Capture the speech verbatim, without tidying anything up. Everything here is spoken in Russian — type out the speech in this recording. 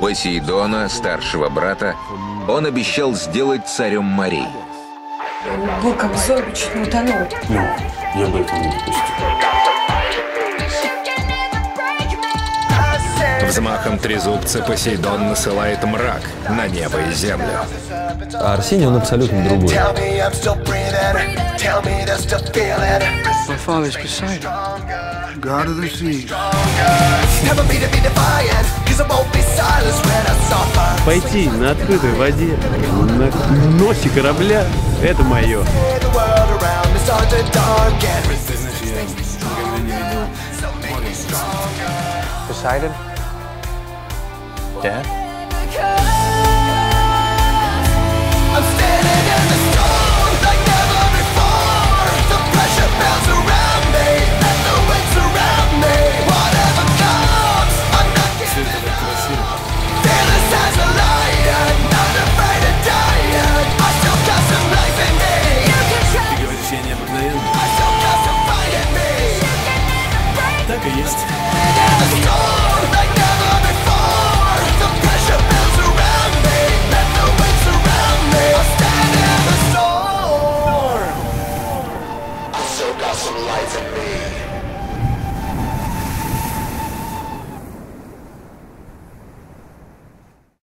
Посейдона, старшего брата, он обещал сделать царем морей. Он был как Зорро, чуть не утонул. Ну, я бы этого не допустил. Взмахом трезубца Посейдон насылает мрак на небо и землю. А Арсений, он абсолютно другой. Пойти на открытой воде, на носе корабля – это мое. Посейдон? Да? Так и есть. I still got some life in me.